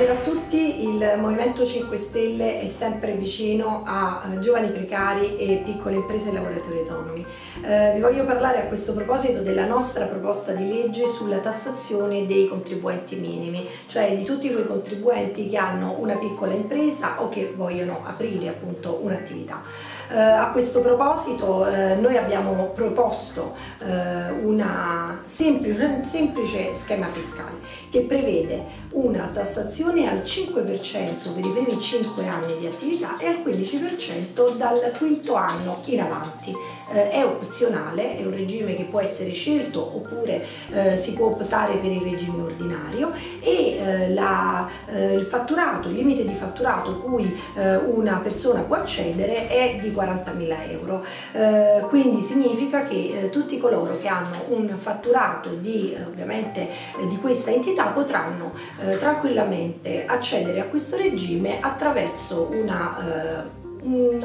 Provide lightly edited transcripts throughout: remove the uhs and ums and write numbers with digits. Buonasera a tutti, il Movimento 5 Stelle è sempre vicino a giovani precari e piccole imprese e lavoratori autonomi. Vi voglio parlare a questo proposito della nostra proposta di legge sulla tassazione dei contribuenti minimi, cioè di tutti quei contribuenti che hanno una piccola impresa o che vogliono aprire appunto un'attività. A questo proposito noi abbiamo proposto un semplice schema fiscale che prevede una tassazione al 5% per i primi 5 anni di attività e al 15% dal quinto anno in avanti. È opzionale, è un regime che può essere scelto oppure si può optare per il regime ordinario e il limite di fatturato cui una persona può accedere è di 40.000 euro. Quindi significa che tutti coloro che hanno un fatturato di questa entità potranno tranquillamente accedere a questo regime attraverso una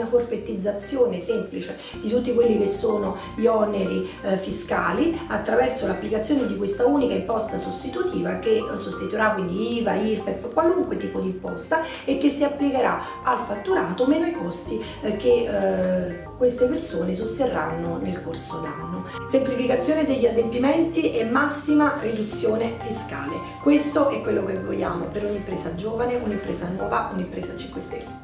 forfettizzazione semplice di tutti quelli che sono gli oneri fiscali attraverso l'applicazione di questa unica imposta sostitutiva che sostituirà quindi IVA, IRPEF, qualunque tipo di imposta e che si applicherà al fatturato meno i costi che queste persone sosterranno nel corso d'anno. Semplificazione degli adempimenti e massima riduzione fiscale. Questo è quello che vogliamo per un'impresa giovane, un'impresa nuova, un'impresa 5 Stelle.